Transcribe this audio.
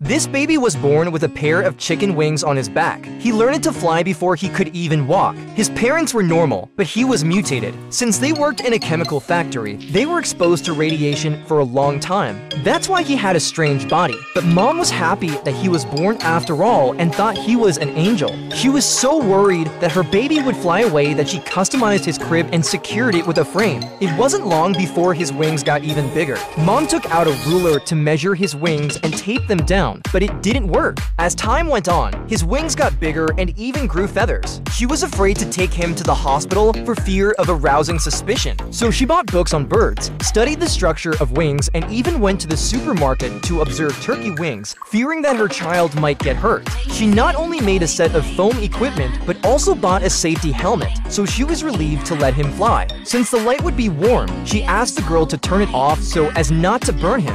This baby was born with a pair of chicken wings on his back. He learned to fly before he could even walk. His parents were normal, but he was mutated. Since they worked in a chemical factory, they were exposed to radiation for a long time. That's why he had a strange body. But mom was happy that he was born after all and thought he was an angel. She was so worried that her baby would fly away that she customized his crib and secured it with a frame. It wasn't long before his wings got even bigger. Mom took out a ruler to measure his wings and taped them down. But it didn't work. As time went on, his wings got bigger and even grew feathers. She was afraid to take him to the hospital for fear of arousing suspicion. So she bought books on birds, studied the structure of wings, and even went to the supermarket to observe turkey wings, fearing that her child might get hurt. She not only made a set of foam equipment, but also bought a safety helmet, so she was relieved to let him fly. Since the light would be warm, she asked the girl to turn it off so as not to burn him.